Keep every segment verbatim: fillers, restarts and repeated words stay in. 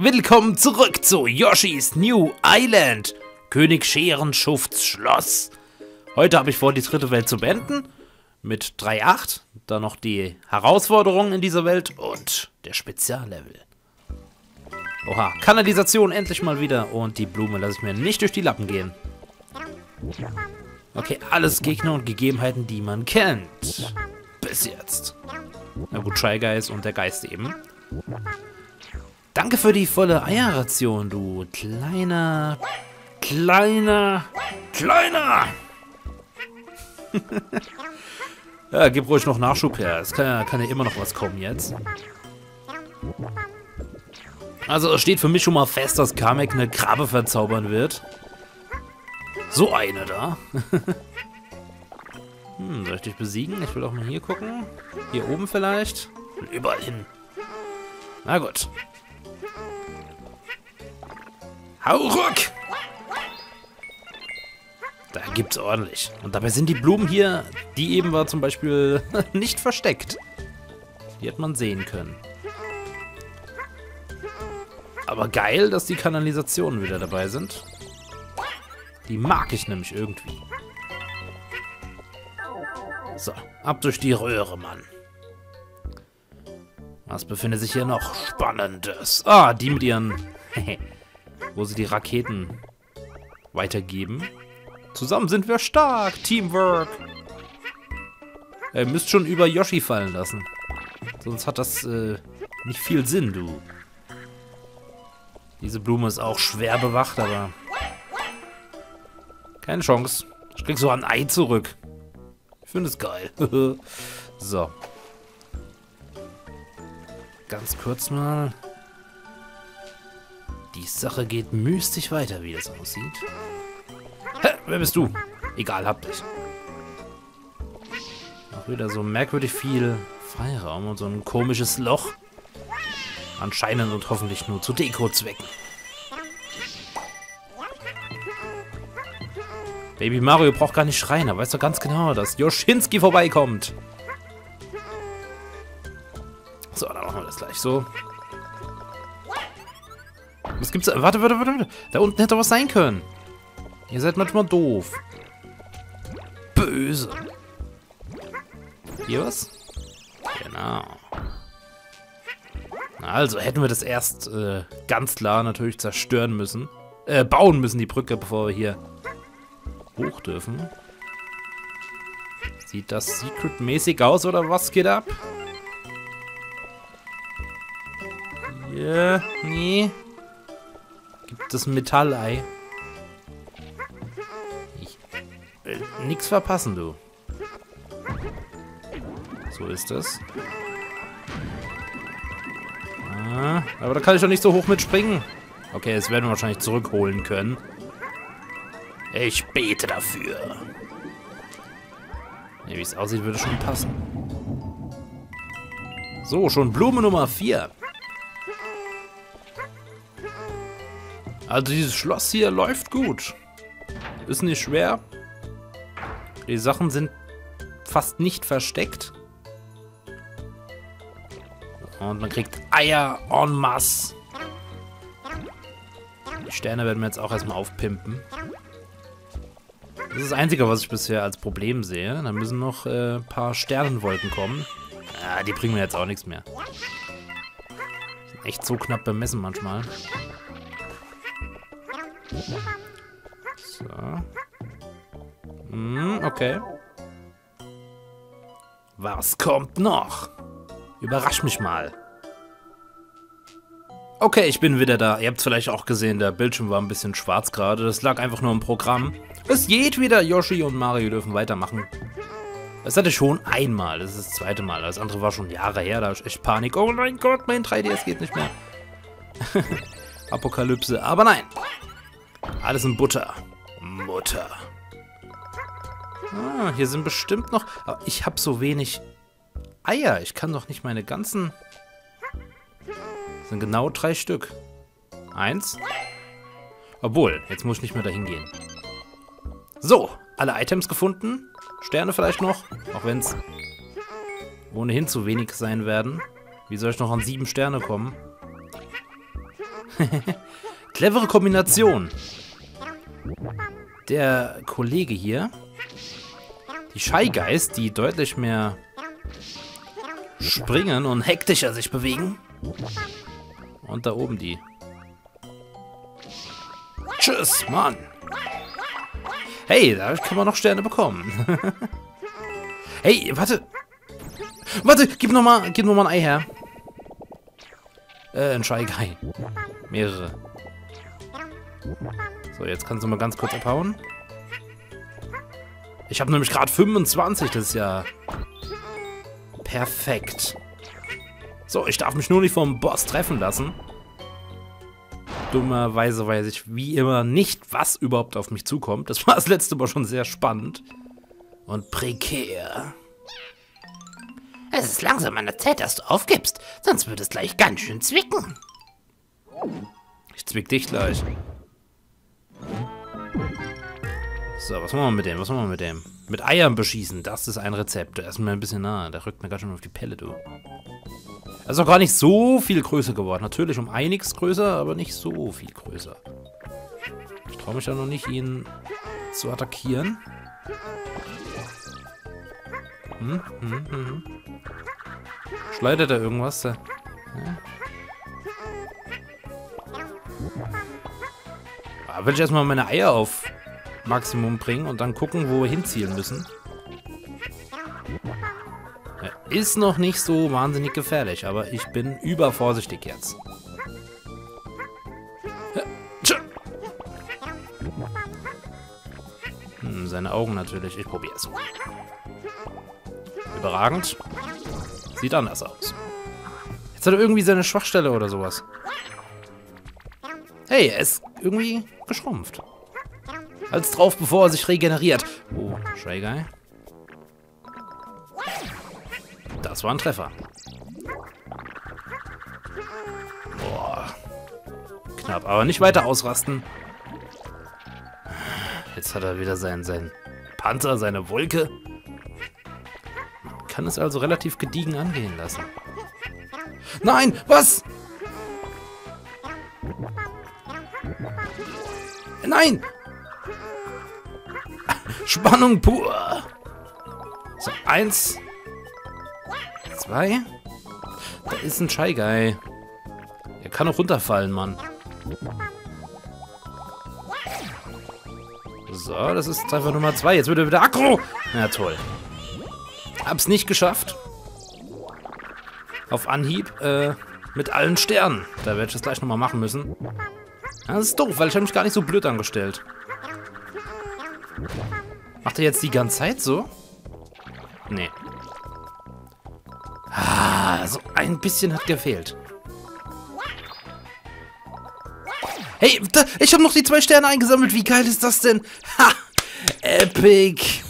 Willkommen zurück zu Yoshi's New Island, König Scheren-Schufts-Schloss. Heute habe ich vor, die dritte Welt zu beenden, mit drei Punkt acht, dann noch die Herausforderungen in dieser Welt und der Speziallevel. Oha, Kanalisation endlich mal wieder und die Blume lasse ich mir nicht durch die Lappen gehen. Okay, alles Gegner und Gegebenheiten, die man kennt. Bis jetzt. Na gut, Try Guys und der Geist eben. Danke für die volle Eierration, du kleiner, kleiner, kleiner. Ja, gib ruhig noch Nachschub her. Es kann ja, kann ja immer noch was kommen jetzt. Also es steht für mich schon mal fest, dass Kamek eine Krabbe verzaubern wird. So eine da. Hm, soll ich dich besiegen? Ich will auch mal hier gucken. Hier oben vielleicht. Überall hin. Na gut. Hau ruck! Da gibt's ordentlich. Und dabei sind die Blumen hier, die eben war zum Beispiel nicht versteckt. Die hat man sehen können. Aber geil, dass die Kanalisationen wieder dabei sind. Die mag ich nämlich irgendwie. So, ab durch die Röhre, Mann. Was befindet sich hier noch Spannendes? Ah, die mit ihren... wo sie die Raketen weitergeben. Zusammen sind wir stark. Teamwork. Ihr müsst schon über Yoshi fallen lassen. Sonst hat das äh, nicht viel Sinn, du. Diese Blume ist auch schwer bewacht, aber... keine Chance. Ich krieg so ein Ei zurück. Ich finde es geil. So. Ganz kurz mal... die Sache geht mystisch weiter, wie das aussieht. Hä, wer bist du? Egal, hab dich. Auch wieder so merkwürdig viel Freiraum und so ein komisches Loch. Anscheinend und hoffentlich nur zu Dekozwecken. Baby Mario braucht gar nicht schreien, er weiß doch ganz genau, dass Yoshinski vorbeikommt. So, dann machen wir das gleich so. Was gibt's da? Warte, warte, warte, warte. Da unten hätte was sein können. Ihr seid manchmal doof. Böse. Hier was? Genau. Also hätten wir das erst äh, ganz klar natürlich zerstören müssen. Äh, bauen müssen die Brücke, bevor wir hier hoch dürfen. Sieht das Secret-mäßig aus oder was geht ab? Ja, nee. Gibt es ein Metallei? Ich will nichts verpassen, du. So ist das. Ah, aber da kann ich doch nicht so hoch mitspringen. Okay, das werden wir wahrscheinlich zurückholen können. Ich bete dafür. Nee, wie es aussieht, würde schon passen. So, schon Blume Nummer vier. Also dieses Schloss hier läuft gut. Ist nicht schwer. Die Sachen sind fast nicht versteckt. Und man kriegt Eier en masse. Die Sterne werden wir jetzt auch erstmal aufpimpen. Das ist das Einzige, was ich bisher als Problem sehe. Da müssen noch äh, ein paar Sternenwolken kommen. Ah, die bringen mir jetzt auch nichts mehr. Sind echt so knapp bemessen manchmal. So. Hm, okay. Was kommt noch? Überrasch mich mal. Okay, ich bin wieder da. Ihr habt es vielleicht auch gesehen, der Bildschirm war ein bisschen schwarz gerade. Das lag einfach nur im Programm. Es geht wieder. Yoshi und Mario dürfen weitermachen. Das hatte ich schon einmal. Das ist das zweite Mal. Das andere war schon Jahre her. Da habe ich echt Panik. Oh mein Gott, mein drei D S geht nicht mehr. Apokalypse. Aber nein. Alles in Butter. Mutter. Ah, hier sind bestimmt noch... aber ich habe so wenig Eier. Ich kann doch nicht meine ganzen... das sind genau drei Stück. Eins. Obwohl, jetzt muss ich nicht mehr dahin gehen. So, alle Items gefunden. Sterne vielleicht noch. Auch wenn es ohnehin zu wenig sein werden. Wie soll ich noch an sieben Sterne kommen? Clevere Kombination. Der Kollege hier. Die Shy Guys, die deutlich mehr springen und hektischer sich bewegen. Und da oben die. Tschüss, Mann. Hey, da kann man noch Sterne bekommen. Hey, warte. Warte, gib nochmal gib noch mal ein Ei her. Äh, ein Shy Guy. Mehrere. So, jetzt kannst du mal ganz kurz abhauen. Ich habe nämlich gerade fünfundzwanzig, das ist ja perfekt. So, ich darf mich nur nicht vom Boss treffen lassen. Dummerweise weiß ich wie immer nicht, was überhaupt auf mich zukommt. Das war das letzte Mal schon sehr spannend. Und prekär. Es ist langsam an der Zeit, dass du aufgibst. Sonst wird es gleich ganz schön zwicken. Ich zwick dich gleich. So, was machen wir mit dem? Was machen wir mit dem? Mit Eiern beschießen, das ist ein Rezept. Da ist mir ein bisschen nahe. Da rückt mir ganz schön auf die Pelle, du. Er ist auch gar nicht so viel größer geworden. Natürlich um einiges größer, aber nicht so viel größer. Ich traue mich ja noch nicht, ihn zu attackieren. Hm, hm, hm. Schleudert er irgendwas? Ja. Da will ich erstmal meine Eier auf Maximum bringen und dann gucken, wo wir hinzielen müssen. Ja, ist noch nicht so wahnsinnig gefährlich, aber ich bin übervorsichtig jetzt. Hm, seine Augen natürlich. Ich probiere es. Überragend. Sieht anders aus. Jetzt hat er irgendwie seine Schwachstelle oder sowas. Hey, er ist irgendwie geschrumpft. Als drauf, bevor er sich regeneriert. Oh, Shy Guy. Das war ein Treffer. Boah. Knapp, aber nicht weiter ausrasten. Jetzt hat er wieder seinen, seinen Panzer, seine Wolke. Man kann es also relativ gediegen angehen lassen. Nein, was? Nein! Spannung pur. So, eins. Zwei. Da ist ein Shy Guy. Der kann auch runterfallen, Mann. So, das ist einfach Nummer zwei. Jetzt wird er wieder aggro. Na toll. Hab's nicht geschafft. Auf Anhieb, äh, mit allen Sternen. Da werde ich das gleich nochmal machen müssen. Das ist doof, weil ich habe mich gar nicht so blöd angestellt. Macht er jetzt die ganze Zeit so? Nee. Ah, so ein bisschen hat gefehlt. Hey, da, ich habe noch die zwei Sterne eingesammelt. Wie geil ist das denn? Ha! Epic!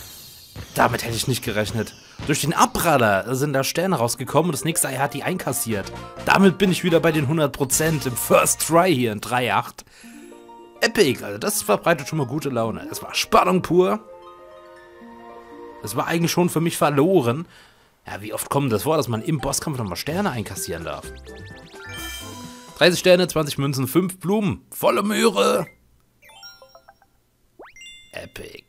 Damit hätte ich nicht gerechnet. Durch den Abrader sind da Sterne rausgekommen und das nächste Ei hat die einkassiert. Damit bin ich wieder bei den hundert Prozent im First Try hier in drei Komma acht. Epic! Also das verbreitet schon mal gute Laune. Es war Spannung pur. Das war eigentlich schon für mich verloren. Ja, wie oft kommt das vor, dass man im Bosskampf nochmal Sterne einkassieren darf? dreißig Sterne, zwanzig Münzen, fünf Blumen. Volle Möhre. Epic.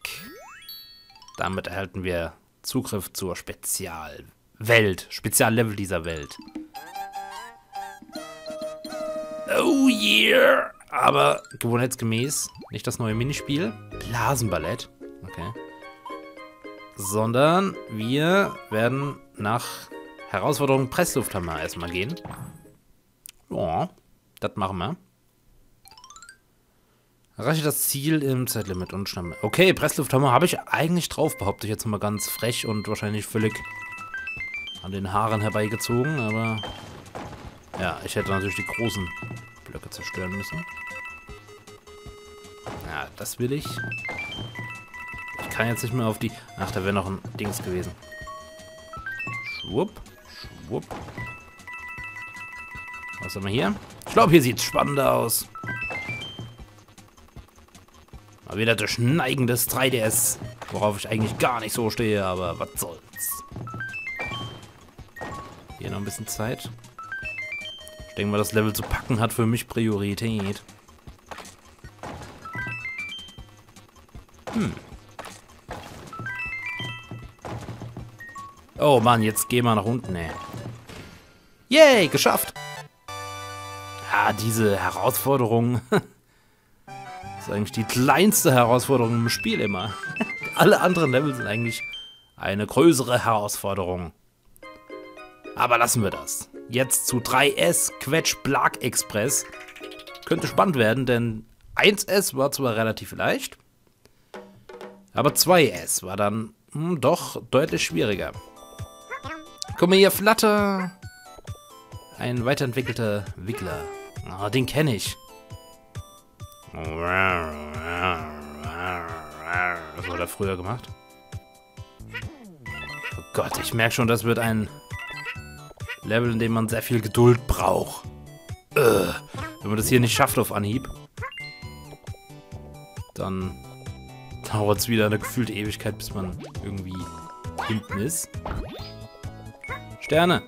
Damit erhalten wir Zugriff zur Spezialwelt. Speziallevel dieser Welt. Oh yeah. Aber gewohnheitsgemäß nicht das neue Minispiel. Blasenballett. Okay. Sondern wir werden nach Herausforderung Presslufthammer erstmal gehen. Ja, das machen wir. Erreiche das Ziel im Zeitlimit und Stamme. Okay, Presslufthammer habe ich eigentlich drauf, behaupte ich jetzt mal ganz frech und wahrscheinlich völlig an den Haaren herbeigezogen, aber ja, ich hätte natürlich die großen Blöcke zerstören müssen. Ja, das will ich. Ich kann jetzt nicht mehr auf die... Ach, da wäre noch ein Dings gewesen. Schwupp, schwupp. Was haben wir hier? Ich glaube, hier sieht es spannender aus. Mal wieder das schneigendes drei D S. Worauf ich eigentlich gar nicht so stehe, aber was soll's. Hier noch ein bisschen Zeit. denke mal, das Level zu packen hat für mich Priorität. Hm. Oh Mann, jetzt gehen wir nach unten, ey. Yay, geschafft! Ah, diese Herausforderung. Das ist eigentlich die kleinste Herausforderung im Spiel immer. Alle anderen Level sind eigentlich eine größere Herausforderung. Aber lassen wir das. Jetzt zu drei S Quetsch-Blargg-Express. Könnte spannend werden, denn eins S war zwar relativ leicht, aber zwei S war dann hm, doch deutlich schwieriger. Guck mal hier, Flutter. Ein weiterentwickelter Wickler. Oh, den kenne ich. Was hat er früher gemacht? Oh Gott, ich merke schon, das wird ein Level, in dem man sehr viel Geduld braucht. Ugh. Wenn man das hier nicht schafft auf Anhieb, dann dauert es wieder eine gefühlte Ewigkeit, bis man irgendwie hinten ist. Sterne.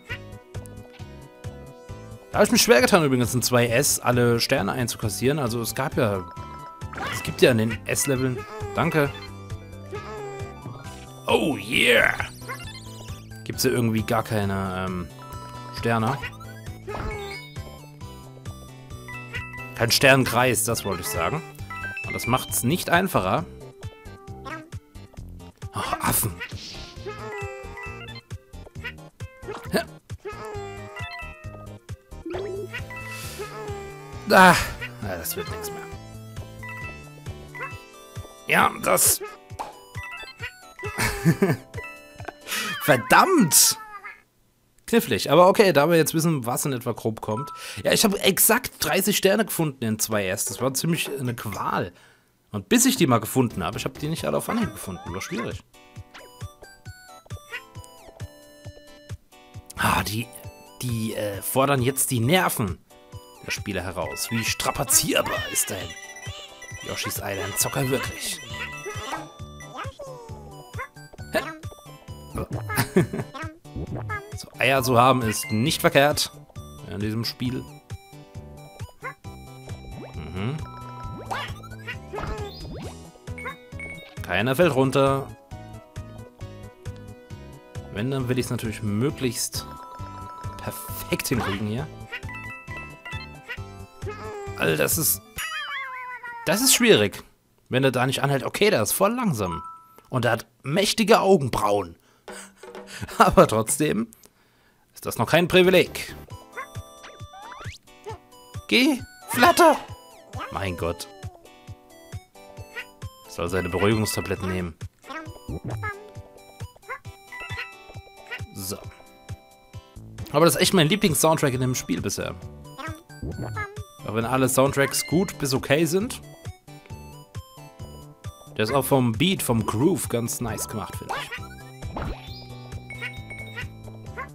Da habe ich mich schwer getan, übrigens in zwei S alle Sterne einzukassieren. Also es gab ja... Es gibt ja an den S-Leveln... Danke. Oh yeah! Gibt es ja irgendwie gar keine ähm, Sterne. Kein Sternkreis, das wollte ich sagen. Und das macht es nicht einfacher. Ach, Affen. Ah, na, das wird nichts mehr. Ja, das... Verdammt! Knifflig, aber okay, da wir jetzt wissen, was in etwa grob kommt. Ja, ich habe exakt dreißig Sterne gefunden in zwei S. Das war ziemlich eine Qual. Und bis ich die mal gefunden habe, ich habe die nicht alle auf Anhieb gefunden. War schwierig. Ah, die... Die äh, fordern jetzt die Nerven der Spieler heraus. Wie strapazierbar ist dein Yoshi's Island Zocker wirklich? So Eier zu haben ist nicht verkehrt in diesem Spiel. Mhm. Keiner fällt runter. Wenn, dann will ich es natürlich möglichst perfekt hinkriegen hier. Alter, das ist... Das ist schwierig. Wenn er da nicht anhält. Okay, der ist voll langsam. Und er hat mächtige Augenbrauen. Aber trotzdem ist das noch kein Privileg. Geh, Flatter! Mein Gott. Er soll seine Beruhigungstabletten nehmen. So. Aber das ist echt mein Lieblings-Soundtrack in dem Spiel bisher. Auch wenn alle Soundtracks gut bis okay sind. Der ist auch vom Beat, vom Groove ganz nice gemacht, finde ich.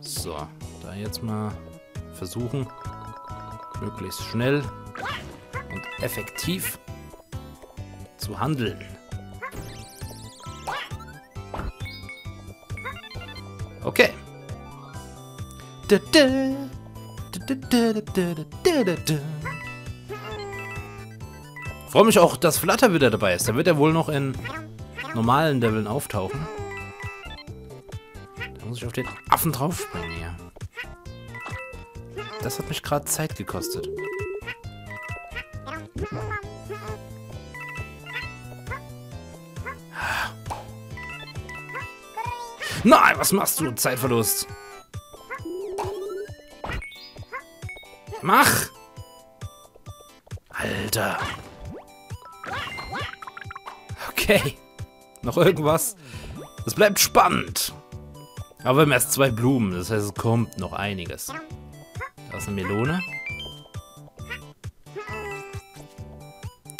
So, da jetzt mal versuchen. Möglichst schnell und effektiv zu handeln. Okay. Da, da, da, da, da, da, da, da. Ich freue mich auch, dass Flutter wieder dabei ist. Da wird er wohl noch in normalen Leveln auftauchen. Da muss ich auf den Affen draufspringen hier. Das hat mich gerade Zeit gekostet. Nein, was machst du? Zeitverlust. Mach! Alter. Okay, noch irgendwas. Es bleibt spannend. Aber wir haben erst zwei Blumen, das heißt, es kommt noch einiges. Da ist eine Melone.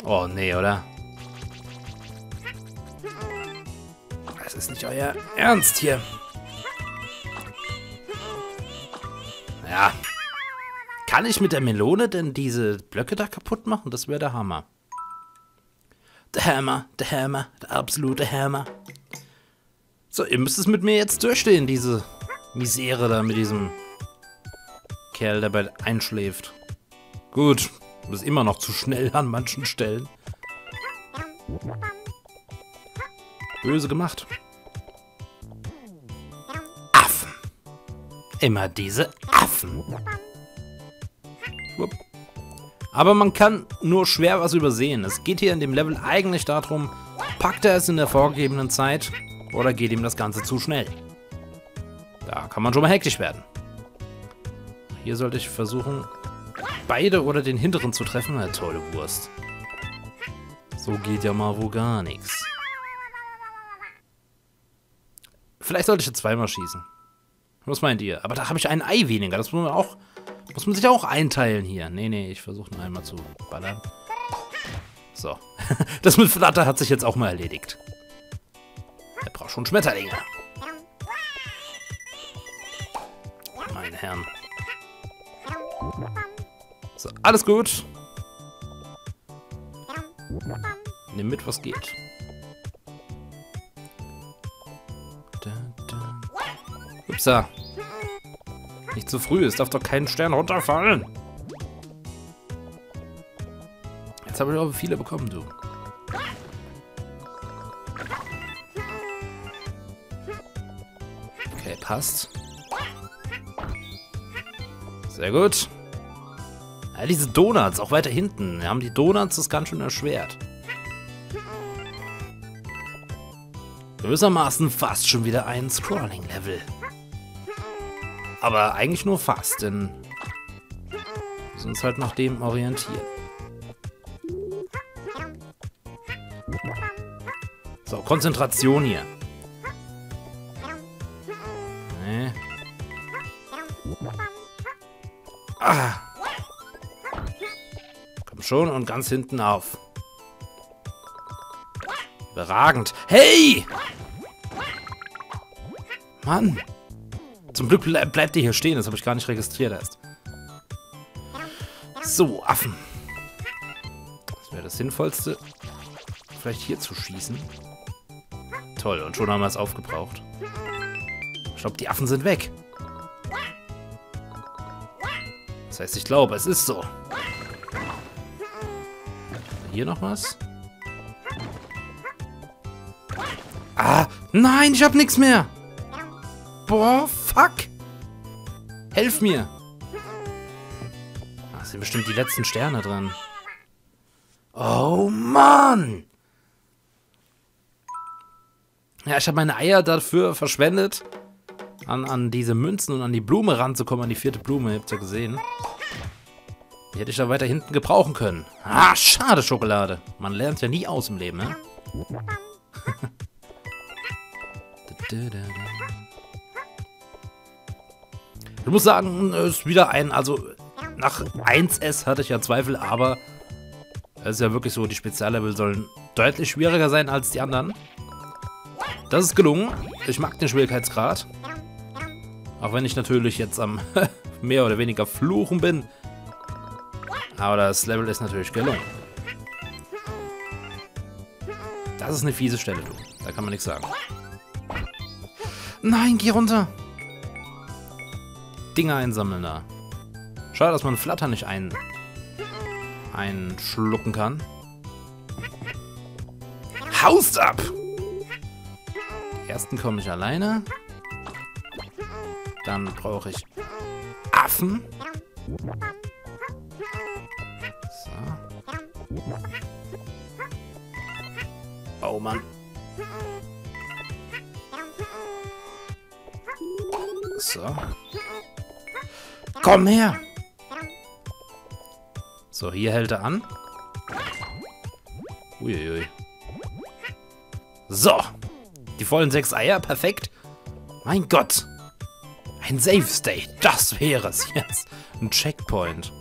Oh, nee, oder? Das ist nicht euer Ernst hier. Ja. Kann ich mit der Melone denn diese Blöcke da kaputt machen? Das wäre der Hammer. Der Hammer, der Hammer, der absolute Hammer. So, ihr müsst es mit mir jetzt durchstehen, diese Misere da mit diesem Kerl dabei einschläft. Gut, du bist immer noch zu schnell an manchen Stellen. Böse gemacht. Affen. Immer diese Affen. Aber man kann nur schwer was übersehen. Es geht hier in dem Level eigentlich darum, packt er es in der vorgegebenen Zeit oder geht ihm das Ganze zu schnell. Da kann man schon mal hektisch werden. Hier sollte ich versuchen, beide oder den hinteren zu treffen. Na tolle Wurst. So geht ja mal wo gar nichts. Vielleicht sollte ich jetzt zweimal schießen. Was meint ihr? Aber da habe ich ein Ei weniger. Das muss man, auch, muss man sich auch einteilen hier. Nee, nee, ich versuche nur einmal zu ballern. So. Das mit Flutter hat sich jetzt auch mal erledigt. Er braucht schon Schmetterlinge. Meine Herren. So, alles gut. Nimm mit, was geht. Da, da. Upsa. Nicht zu früh, es darf doch kein Stern runterfallen. Jetzt habe ich aber viele bekommen, du. Okay, passt. Sehr gut. Ja, diese Donuts, auch weiter hinten, haben die Donuts das ganz schön erschwert. Gewissermaßen fast schon wieder ein Scrolling-Level. Aber eigentlich nur fast, denn wir müssen uns halt nach dem orientieren. So, Konzentration hier. Nee. Ah! Schon und ganz hinten auf. Überragend. Hey! Mann! Zum Glück ble bleibt ihr hier stehen. Das habe ich gar nicht registriert erst. So, Affen. Das wäre das Sinnvollste. Vielleicht hier zu schießen. Toll, und schon haben wir es aufgebraucht. Ich glaube, die Affen sind weg. Das heißt, ich glaube, es ist so. Hier noch was? Ah, nein, ich hab nichts mehr. Boah, fuck. Helf mir. Ach, sind bestimmt die letzten Sterne dran. Oh, Mann. Ja, ich habe meine Eier dafür verschwendet, an, an diese Münzen und an die Blume ranzukommen, an die vierte Blume. Ihr habt ja gesehen. Die hätte ich da weiter hinten gebrauchen können. Ah, schade Schokolade. Man lernt ja nie aus im Leben, ne? Ich muss sagen, es ist wieder ein... Also, nach eins S hatte ich ja Zweifel, aber... Es ist ja wirklich so, die Speziallevel sollen deutlich schwieriger sein als die anderen. Das ist gelungen. Ich mag den Schwierigkeitsgrad. Auch wenn ich natürlich jetzt am mehr oder weniger fluchen bin. Aber das Level ist natürlich gelungen. Das ist eine fiese Stelle, du. Da kann man nichts sagen. Nein, geh runter! Dinger einsammeln da. Schade, dass man Flutter nicht ein... einschlucken kann. Haust ab! Die ersten komme ich alleine. Dann brauche ich... Affen. Oh Mann. So. Komm her! So, hier hält er an. Uiuiui. So. Die vollen sechs Eier, perfekt. Mein Gott. Ein Safe State, das wäre es jetzt. Ein Checkpoint.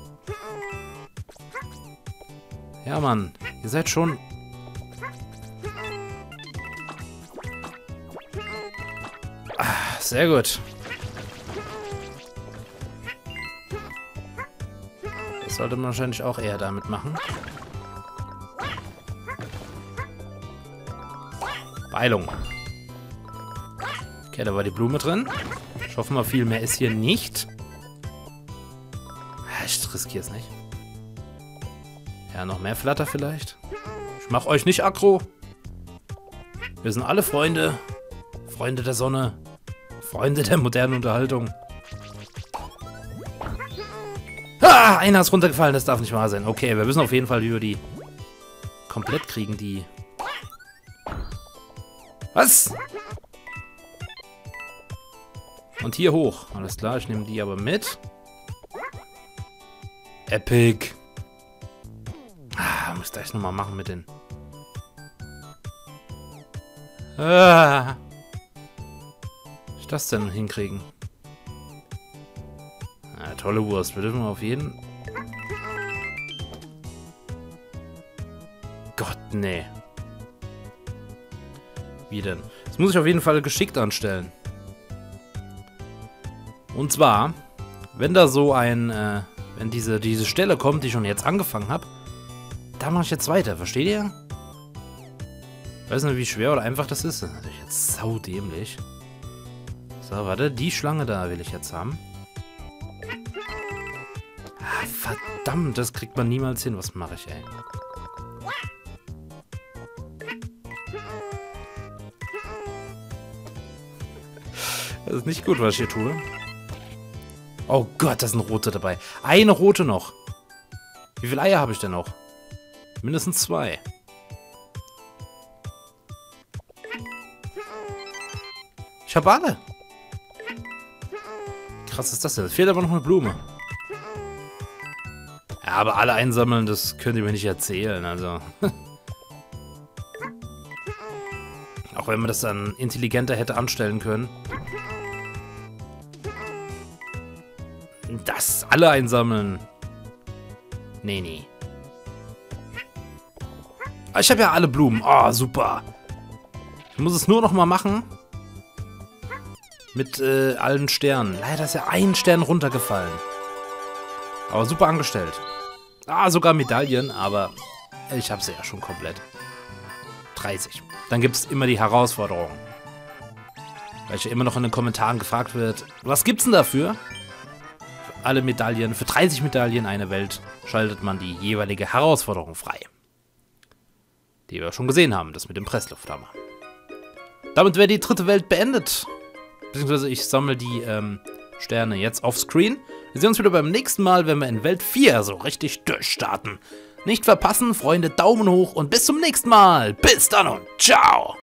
Ja, Mann. Ihr seid schon... Ah, sehr gut. Das sollte man wahrscheinlich auch eher damit machen. Beilung. Okay, da war die Blume drin. Ich hoffe mal, viel mehr ist hier nicht. riskier's nicht. Ja, noch mehr Flutter vielleicht. Ich mach euch nicht aggro. Wir sind alle Freunde. Freunde der Sonne. Freunde der modernen Unterhaltung. Ah, einer ist runtergefallen, das darf nicht wahr sein. Okay, wir müssen auf jeden Fall über die komplett kriegen, die... Was? Und hier hoch. Alles klar, ich nehme die aber mit. Epic. Ah, muss ich gleich nochmal machen mit den... Ah. Was ich das denn hinkriegen? Na, tolle Wurst. Wir dürfen auf jeden... Gott, nee. Wie denn? Das muss ich auf jeden Fall geschickt anstellen. Und zwar, wenn da so ein... Äh, wenn diese, diese Stelle kommt, die ich schon jetzt angefangen habe, da mache ich jetzt weiter. Versteht ihr? Ich weiß nicht, wie schwer oder einfach das ist. Das ist natürlich jetzt saudämlich. So, warte. Die Schlange da will ich jetzt haben. Ah, verdammt, das kriegt man niemals hin. Was mache ich, ey? Das ist nicht gut, was ich hier tue. Oh Gott, da sind rote dabei. Eine rote noch. Wie viele Eier habe ich denn noch? Mindestens zwei. Ich habe alle. Krass ist das denn. Es fehlt aber noch eine Blume. Ja, aber alle einsammeln, das könnt ihr mir nicht erzählen. Also. Auch wenn man das dann intelligenter hätte anstellen können. Das alle einsammeln. Nee, nee. Ah, ich habe ja alle Blumen. Ah, oh, super. Ich muss es nur noch mal machen. Mit äh, allen Sternen. Leider ist ja ein Stern runtergefallen. Aber super angestellt. Ah, sogar Medaillen, aber ich habe sie ja schon komplett. dreißig. Dann gibt es immer die Herausforderung. Weil ich ja immer noch in den Kommentaren gefragt wird, was gibt's denn dafür? Für alle Medaillen, für dreißig Medaillen eine Welt schaltet man die jeweilige Herausforderung frei. Die wir schon gesehen haben, das mit dem Presslufthammer. Damit wäre die dritte Welt beendet. Beziehungsweise ich sammle die ähm, Sterne jetzt offscreen. Wir sehen uns wieder beim nächsten Mal, wenn wir in Welt vier so richtig durchstarten. Nicht verpassen, Freunde, Daumen hoch und bis zum nächsten Mal. Bis dann und ciao.